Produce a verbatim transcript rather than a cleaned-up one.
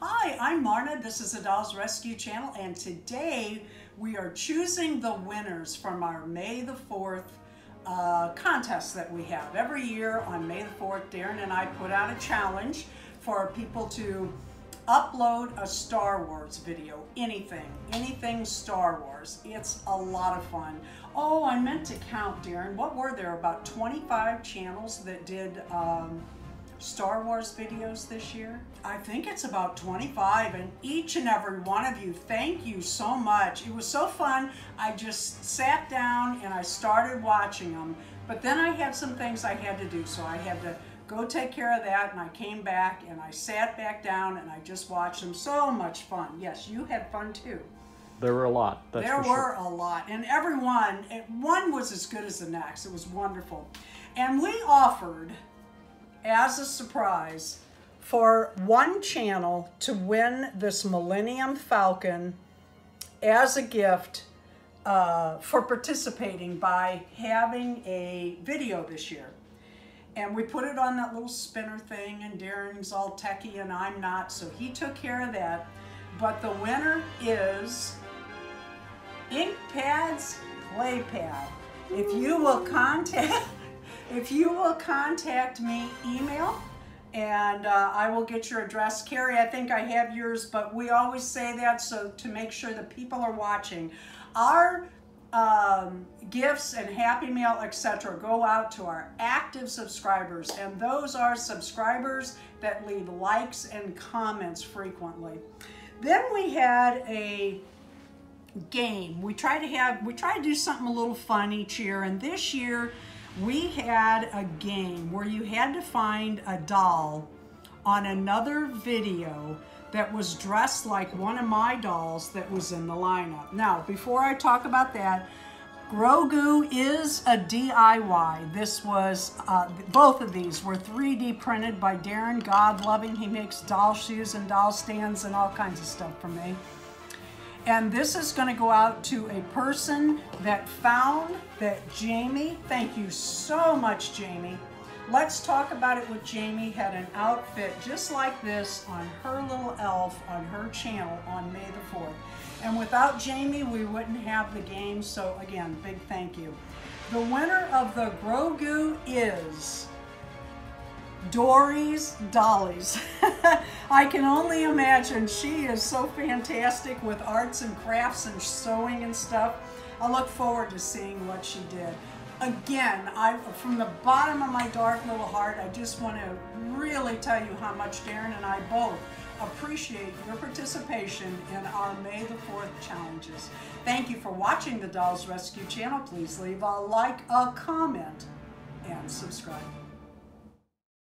Hi, I'm Marna. This is the Dolls Rescue channel, and today we are choosing the winners from our May the fourth uh, contest that we have. Every year on May the fourth, Darren and I put out a challenge for people to upload a Star Wars video, anything, anything Star Wars. It's a lot of fun. Oh, I meant to count, Darren. What were there, about twenty-five channels that did um, Star Wars videos this year? I think it's about twenty-five, and each and every one of you, thank you so much. It was so fun. I just sat down and I started watching them, but then I had some things I had to do, so I had to go take care of that, and I came back and I sat back down and I just watched them. So much fun. Yes, you had fun too. There were a lot. That's there for sure. were a lot, and everyone, one was as good as the next. It was wonderful. And we offered, as a surprise, for one channel to win this Millennium Falcon as a gift uh, for participating by having a video this year. And we put it on that little spinner thing, and Darren's all techie and I'm not, so he took care of that. But the winner is Ink Pads Playpad. If you will contact If you will contact me, email, and uh, I will get your address. Carrie, I think I have yours, but we always say that so to make sure that people are watching. Our um, gifts and Happy Mail, et cetera, go out to our active subscribers, and those are subscribers that leave likes and comments frequently. Then we had a game. We try to have we try to do something a little fun each year, and this year we had a game where you had to find a doll on another video that was dressed like one of my dolls that was in the lineup. Now, before I talk about that, Grogu is a D I Y. This was, uh, both of these were three D printed by Darren Godloving. He makes doll shoes and doll stands and all kinds of stuff for me. And this is going to go out to a person that found that Jamie, thank you so much, Jamie. Let's talk about it with Jamie, had an outfit just like this on her little elf on her channel on May the fourth. And without Jamie, we wouldn't have the game. So again, big thank you. The winner of the Grogu is Dory's Dollies. I can only imagine. She is so fantastic with arts and crafts and sewing and stuff. I look forward to seeing what she did. Again, I, from the bottom of my dark little heart, I just want to really tell you how much Darren and I both appreciate your participation in our May the fourth challenges. Thank you for watching the Dolls Rescue channel. Please leave a like, a comment, and subscribe.